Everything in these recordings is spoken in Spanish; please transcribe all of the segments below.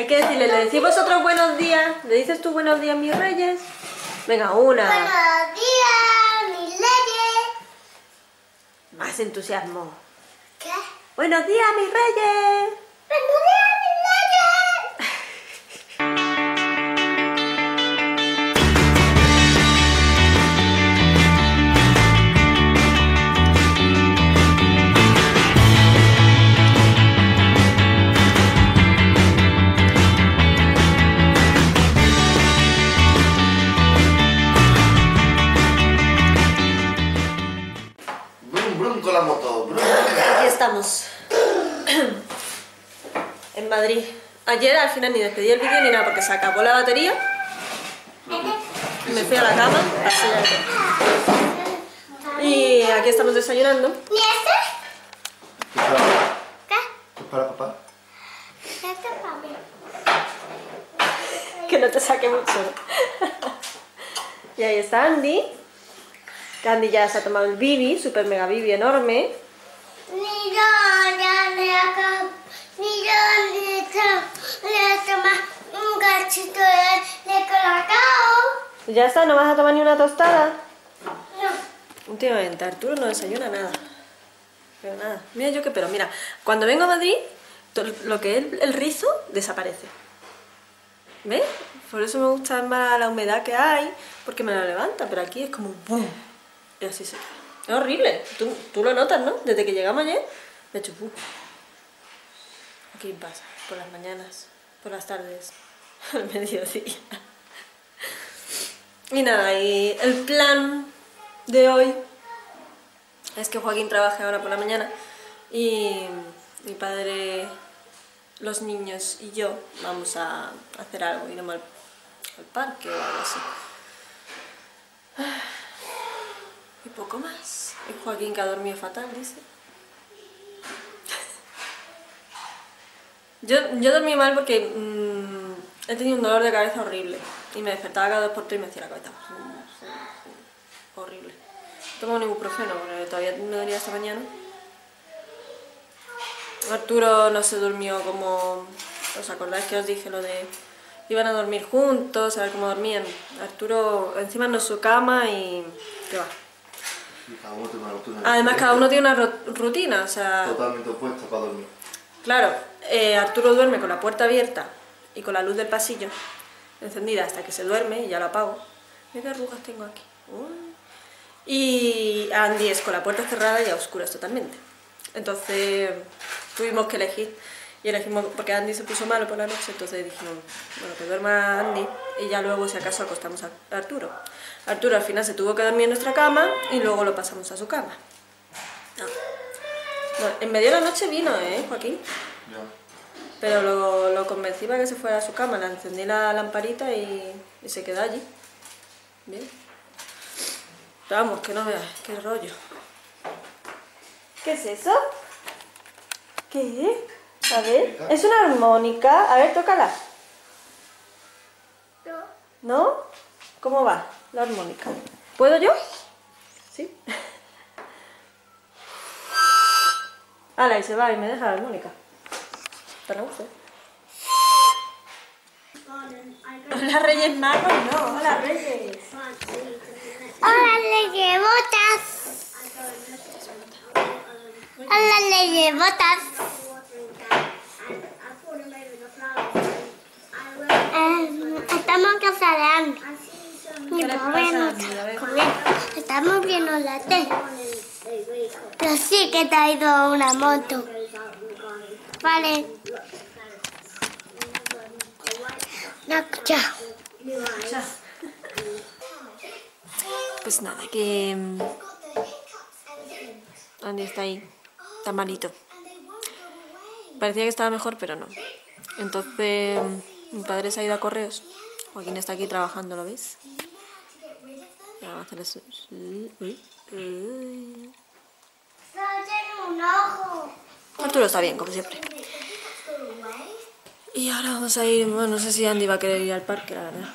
Hay que decirle, le decimos otros buenos días. ¿Le dices tú buenos días, mis reyes? Venga, una. Buenos días, mis reyes. Más entusiasmo. ¿Qué? Buenos días, mis reyes. Buenos días. En Madrid. Ayer al final ni despedí el vídeo ni nada porque se acabó la batería. Me fui a la cama. Y aquí estamos desayunando. ¿Y este? ¿Qué? Para papá. Este para mí. Que no te saque mucho. Y ahí está Andy. Andy ya se ha tomado el bibi, super mega bibi enorme. Ni yo le he tomado un cachito de colacao. Ya está, no vas a tomar ni una tostada. No. Últimamente Arturo no desayuna nada. Pero nada. Mira yo que pero, mira, cuando vengo a Madrid, lo que es el rizo desaparece. ¿Ves? Por eso me gusta más la humedad que hay, porque me la levanta, pero aquí es como ¡bum! Y así se cae. Es horrible, tú lo notas, ¿no? Desde que llegamos ayer, me chupó. Aquí pasa, por las mañanas, por las tardes, al mediodía. Y nada, y el plan de hoy es que Joaquín trabaje ahora por la mañana y mi padre, los niños y yo vamos a hacer algo, iremos al parque o algo así. Y poco más. El Joaquín que ha dormido fatal, dice. Yo dormí mal porque he tenido un dolor de cabeza horrible. Y me despertaba cada 2 por 3 y me hacía la cabeza horrible. No tomo ningún ibuprofeno, porque todavía me dolía esta mañana. Arturo no se durmió como... ¿Os acordáis que os dije lo de... Iban a dormir juntos, a ver cómo dormían? Arturo encima no es su cama y... ¿Qué va? Además cada uno tiene una rutina, o sea... Totalmente opuesta para dormir. Claro, Arturo duerme con la puerta abierta y con la luz del pasillo encendida hasta que se duerme y ya lo apago. Mira qué arrugas tengo aquí. Y Andy es con la puerta cerrada y a oscuras totalmente. Entonces tuvimos que elegir y elegimos porque Andy se puso malo por la noche, entonces dijimos, bueno, que duerma Andy y ya luego si acaso acostamos a Arturo. Arturo al final se tuvo que dormir en nuestra cama y luego lo pasamos a su cama. No. No, en medio de la noche vino, Joaquín. Ya. Pero lo convencí para que se fuera a su cama, le encendí la lamparita y se quedó allí. Bien. Pero vamos, que no veas, qué rollo. ¿Qué es eso? ¿Qué es? A ver, es una armónica. A ver, tócala. No. ¿No? ¿Cómo va? La armónica. ¿Puedo yo? Sí. Ala, y se va y me deja la armónica. Te la uso. Hola Reyes Magos, no. Hola Reyes. Hola Reyes Botas. Hola Reyes Botas. Estamos en casa de Andy. Mi pobre no está comiendo. Estamos viendo la tele. Pero sí que te ha ido una moto. Vale. No, chao. Pues nada, que... Andy está ahí. Está malito. Parecía que estaba mejor, pero no. Entonces, mi padre se ha ido a correos. Joaquín está aquí trabajando, ¿lo ves? Vamos a hacer eso. Arturo está bien, como siempre. Y ahora vamos a ir... Bueno, no sé si Andy va a querer ir al parque, la verdad.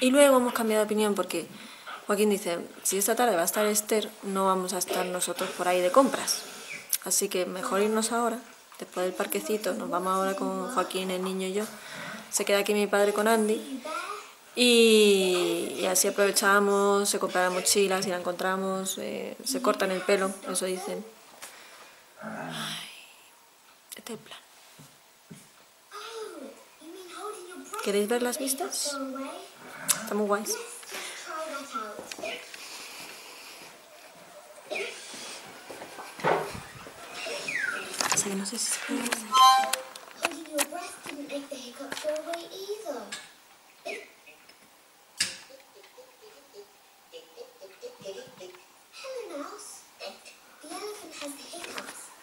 Y luego hemos cambiado de opinión porque Joaquín dice, si esta tarde va a estar Esther, no vamos a estar nosotros por ahí de compras. Así que mejor irnos ahora, después del parquecito, nos vamos ahora con Joaquín, el niño y yo. Se queda aquí mi padre con Andy y así aprovechamos, se compra la mochila si la encontramos, se cortan el pelo, eso dicen. Ay, este es el plan. ¿Queréis ver las vistas? Están muy guays. Pasa que no sé si se puede hacer.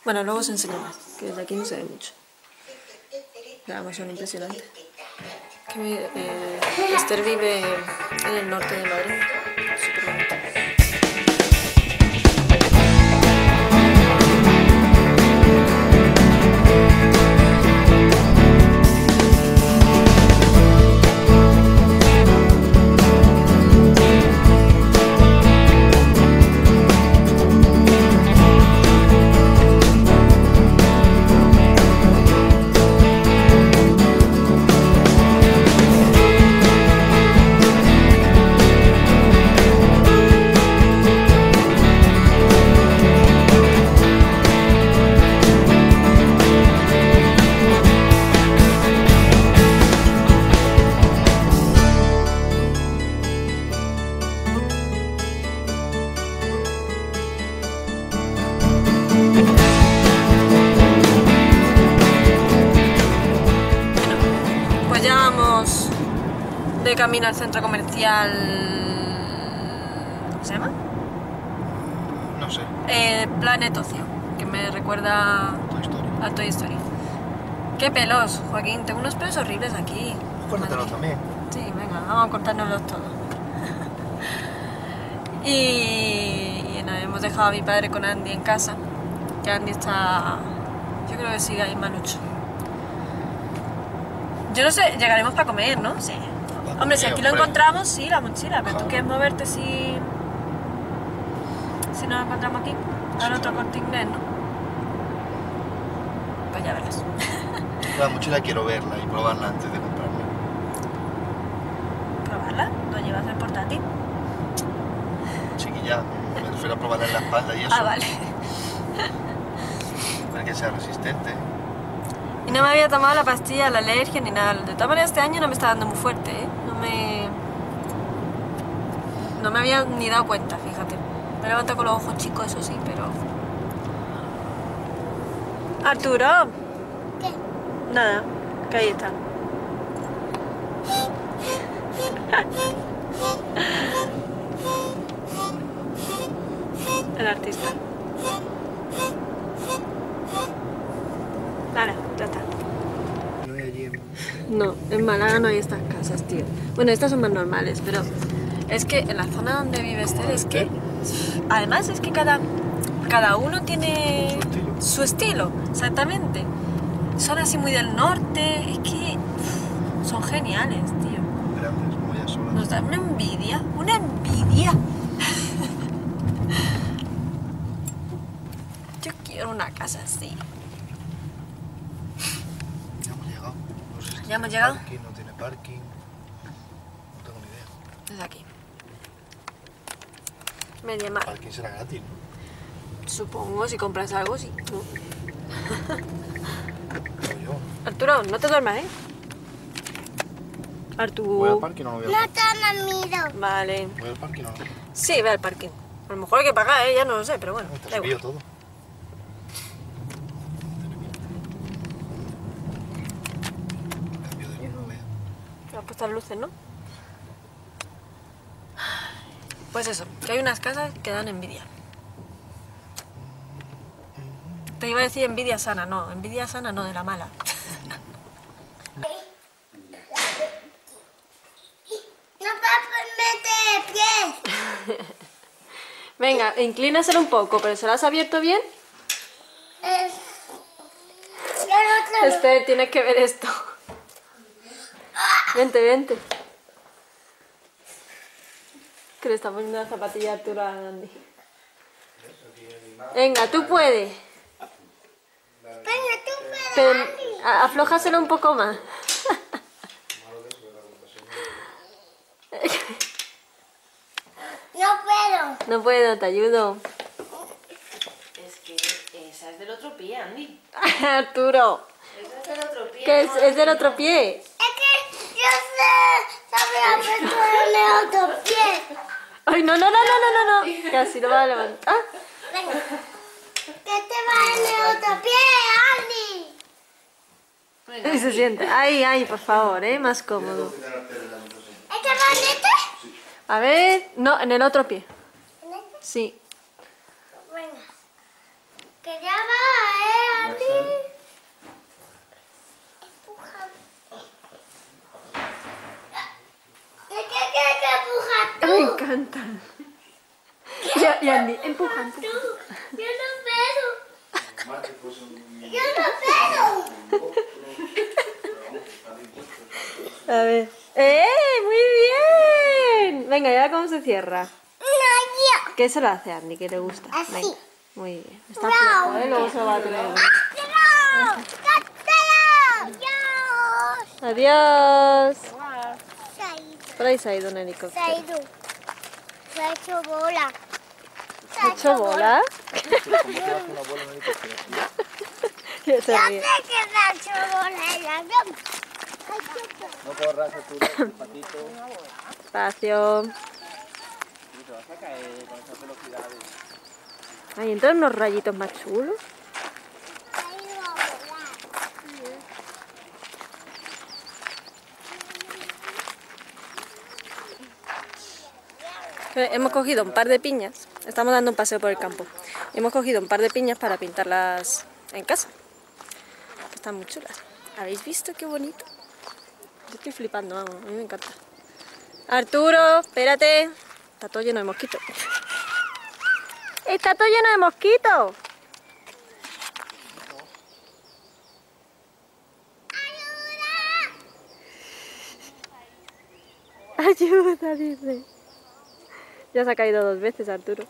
Bueno, luego os enseño más, que desde aquí no se ve mucho. La emoción impresionante. Esther vive en el norte de Madrid, súper bonito. De camino al centro comercial. ¿Cómo se llama? No sé. Planet Ocio, que me recuerda a Toy Story. ¡Qué pelos, Joaquín! Tengo unos pelos horribles aquí. Córtatelos también. Sí, venga, vamos a cortárnoslos todos. Y nos hemos dejado a mi padre con Andy en casa. Que Andy está. Yo creo que sigue ahí malucho. Yo no sé, llegaremos para comer, ¿no? Sí. Hombre, si aquí lo encontramos, sí, la mochila, pero tú quieres moverte si no lo encontramos aquí, al otro Corte Inglés, ¿no? Pues ya verás. La mochila quiero verla y probarla antes de comprarla. ¿Probarla? ¿No llevas el portátil? Chiquilla, me refiero a probarla en la espalda y eso. Ah, vale. Para que sea resistente. Y no me había tomado la pastilla, la alergia ni nada. De todas maneras, este año no me está dando muy fuerte, ¿eh? No me había ni dado cuenta, fíjate. Me levanto con los ojos chicos, eso sí, pero... ¡Arturo! ¿Qué? Nada, que ahí está. El artista. Ahora, ya está. No hay allí. No, en Málaga no hay estas casas, tío. Bueno, estas son más normales, pero... Es que en la zona donde vive Esther es que... Además es que cada uno tiene su estilo, exactamente. Son así muy del norte, es que son geniales, tío. Grandes, muy asolas. Nos dan una envidia, una envidia. Yo quiero una casa así. Ya hemos llegado. No sé si ya hemos llegado. Parking, no tiene parking. No tengo ni idea. Desde aquí. MediaMarkt. ¿Para quién será gratis? Supongo, si compras algo, sí. No. Arturo, no te duermas, ¿eh? Arturo. Voy al parking o no voy al parking. No te miro. Vale. ¿Voy al parking o no? Sí, ve al parking. A lo mejor hay que pagar, ¿eh? Ya no lo sé, pero bueno. Te envío todo. Cambio de luz, ¿eh? Has puesto las luces, ¿no? Pues eso, que hay unas casas que dan envidia. Te iba a decir envidia sana no, de la mala. No, papá, mete pies. Venga, inclínaselo un poco, pero ¿se lo has abierto bien? Esther, tienes que ver esto. Vente, vente. Que le está poniendo la zapatilla a Arturo a Andy. Venga, tú puedes. Venga, tú puedes. Pero aflójaselo un poco más. No puedo, te ayudo. Es que esa es del otro pie, Andy. Arturo. Esa es del otro pie. ¿Qué es del otro pie? Es que yo sé, sabía meter en el otro pie. Ay, no. Casi lo vas a levantar. Venga. Que te va en el otro pie, Andy. Venga, se siente. Ay, por favor, más cómodo. ¿Es que va en este? Sí. A ver, no, en el otro pie. Sí. Venga. Que ya va, Andy. Empuja. ¿Qué empuja tú? Me encanta. Y Andy, empuja. Yo no puedo. A ver. ¡Eh! ¡Muy bien! Venga, ya cómo se cierra. ¿Qué se lo hace a Andy? ¿Qué le gusta? Así. Venga. Muy bien. Está flojo, ¿eh? Luego se va a traer. ¡Adiós! Por ahí se ha ido un helicóptero. Se ha hecho bola. ¿Se ha hecho bola? Yo sé que se ha hecho bola el avión. No corras, Arturo, patito. Espacio. Te vas a caer con esas velocidades. Ahí entran unos rayitos más chulos. Hemos cogido un par de piñas. Estamos dando un paseo por el campo. Hemos cogido un par de piñas para pintarlas en casa. Están muy chulas. ¿Habéis visto qué bonito? Yo estoy flipando, vamos. A mí me encanta. Arturo, espérate. Está todo lleno de mosquitos. ¡Está todo lleno de mosquitos! ¡Ayuda! ¡Ayuda! Dice. Ya se ha caído dos veces, Arturo.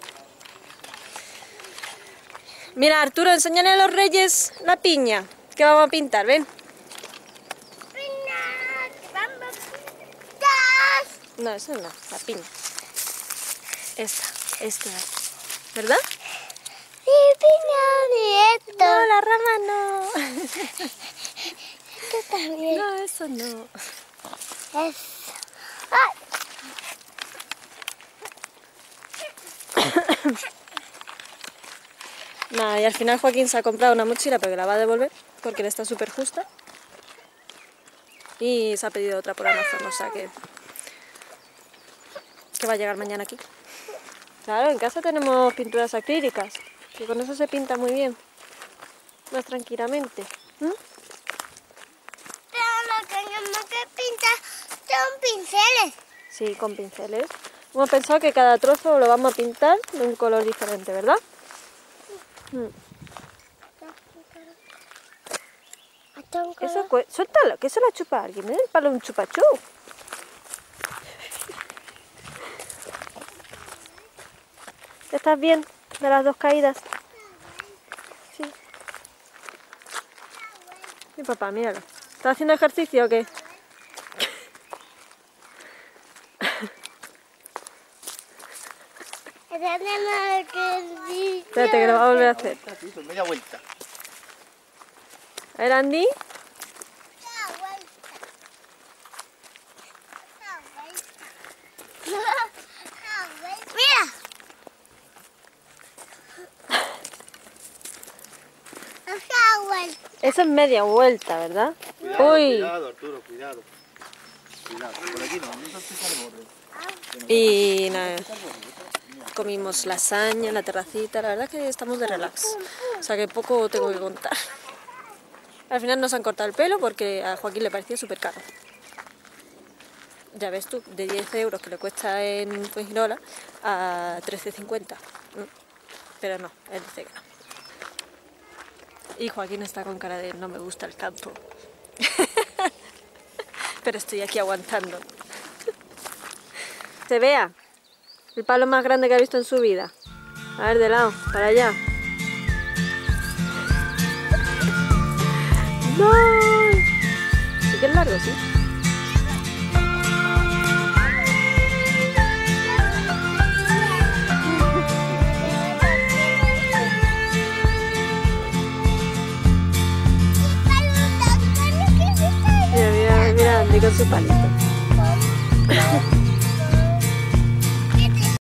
Mira, Arturo, enséñale a los reyes la piña que vamos a pintar, ven. No, eso no, la piña. Esta, ¿verdad? Sí, piña, directo. No, la rama no. Esto también. No, eso no. Eso. ¡Ay! Nada, y al final Joaquín se ha comprado una mochila, pero que la va a devolver porque le está súper justa. Y se ha pedido otra por Amazon, o sea que va a llegar mañana aquí. Claro, en casa tenemos pinturas acrílicas, que con eso se pinta muy bien, más tranquilamente. ¿Mm? Pero lo que tenemos que pintar son pinceles. Sí, con pinceles. Hemos pensado que cada trozo lo vamos a pintar de un color diferente, ¿verdad? Sí. Eso, suéltalo, que eso lo chupa alguien, ¿eh? El palo un chupachú. ¿Estás bien de las dos caídas? Sí. Sí, papá, míralo. ¿Estás haciendo ejercicio o qué? Espérate, que lo va a volver a hacer. Media vuelta. A ver, Andy. Eso es media vuelta, ¿verdad? Cuidado, uy. Cuidado, Arturo, cuidado. Cuidado, por aquí no, no se pisa el borde. Y nada, comimos lasaña en la terracita, la verdad es que estamos de relax. O sea que poco tengo que contar. Al final nos han cortado el pelo porque a Joaquín le parecía súper caro. Ya ves tú, de 10 euros que le cuesta en Fuengirola a 13,50. Pero no, él dice que no. Y Joaquín está con cara de no me gusta el campo. Pero estoy aquí aguantando. Se vea el palo más grande que ha visto en su vida. A ver, de lado, para allá. ¡No! Sí que es largo, ¿sí? Mira, mira, Andy con su palito.